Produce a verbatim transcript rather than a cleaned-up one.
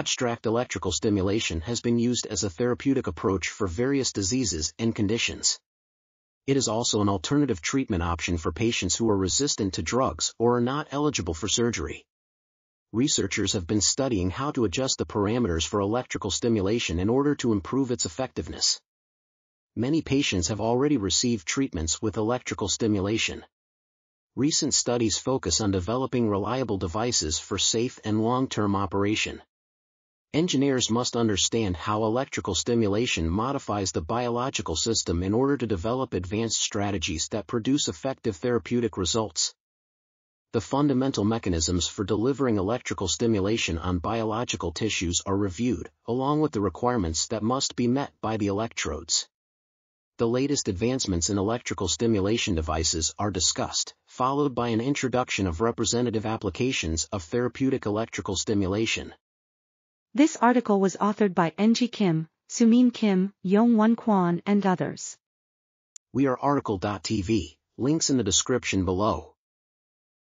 abstract electrical stimulation has been used as a therapeutic approach for various diseases and conditions. It is also an alternative treatment option for patients who are resistant to drugs or are not eligible for surgery. Researchers have been studying how to adjust the parameters for electrical stimulation in order to improve its effectiveness. Many patients have already received treatments with electrical stimulation. Recent studies focus on developing reliable devices for safe and long-term operation. Engineers must understand how electrical stimulation modifies the biological system in order to develop advanced strategies that produce effective therapeutic results. The fundamental mechanisms for delivering electrical stimulation on biological tissues are reviewed, along with the requirements that must be met by the electrodes. The latest advancements in electrical stimulation devices are discussed, followed by an introduction of representative applications of therapeutic electrical stimulation. This article was authored by Enji Kim, Sumin Kim, Yong Won Kwon, and others. We are article dot t v, links in the description below.